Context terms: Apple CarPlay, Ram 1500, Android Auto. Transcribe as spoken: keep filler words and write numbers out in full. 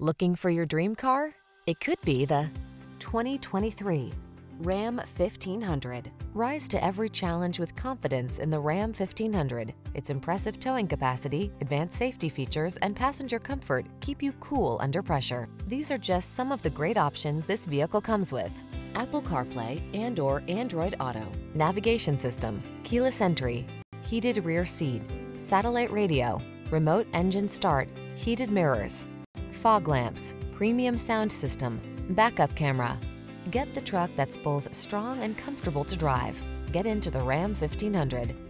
Looking for your dream car? It could be the twenty twenty-three Ram fifteen hundred. Rise to every challenge with confidence in the Ram fifteen hundred. Its impressive towing capacity, advanced safety features, and passenger comfort keep you cool under pressure. These are just some of the great options this vehicle comes with: Apple CarPlay and or Android Auto, navigation system, keyless entry, heated rear seat, satellite radio, remote engine start, heated mirrors, fog lamps, premium sound system, backup camera. Get the truck that's both strong and comfortable to drive. Get into the Ram fifteen hundred.